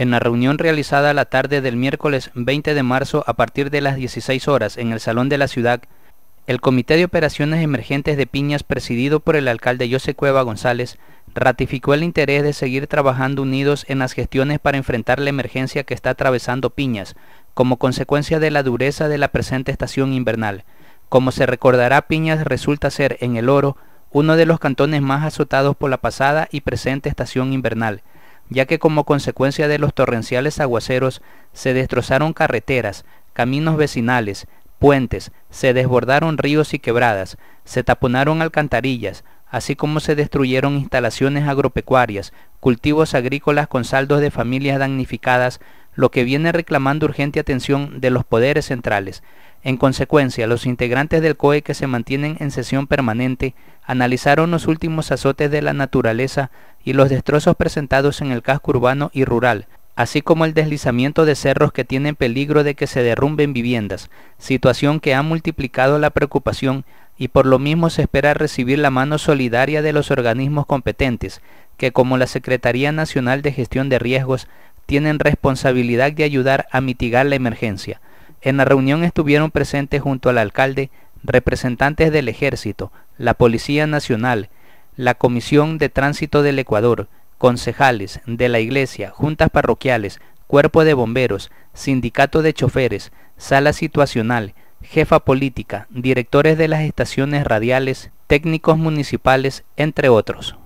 En la reunión realizada la tarde del miércoles 20 de marzo a partir de las 16 horas en el Salón de la Ciudad, el Comité de Operaciones Emergentes de Piñas, presidido por el alcalde José Cueva González, ratificó el interés de seguir trabajando unidos en las gestiones para enfrentar la emergencia que está atravesando Piñas, como consecuencia de la dureza de la presente estación invernal. Como se recordará, Piñas resulta ser, en El Oro, uno de los cantones más azotados por la pasada y presente estación invernal, ya que como consecuencia de los torrenciales aguaceros se destrozaron carreteras, caminos vecinales, puentes, se desbordaron ríos y quebradas, se taponaron alcantarillas, así como se destruyeron instalaciones agropecuarias, cultivos agrícolas con saldos de familias damnificadas, lo que viene reclamando urgente atención de los poderes centrales. En consecuencia, los integrantes del COE que se mantienen en sesión permanente analizaron los últimos azotes de la naturaleza y los destrozos presentados en el casco urbano y rural, así como el deslizamiento de cerros que tienen peligro de que se derrumben viviendas, situación que ha multiplicado la preocupación y por lo mismo se espera recibir la mano solidaria de los organismos competentes, que como la Secretaría Nacional de Gestión de Riesgos, tienen responsabilidad de ayudar a mitigar la emergencia. En la reunión estuvieron presentes junto al alcalde, representantes del Ejército, la Policía Nacional, la Comisión de Tránsito del Ecuador, concejales de la iglesia, juntas parroquiales, cuerpo de bomberos, sindicato de choferes, sala situacional, jefa política, directores de las estaciones radiales, técnicos municipales, entre otros.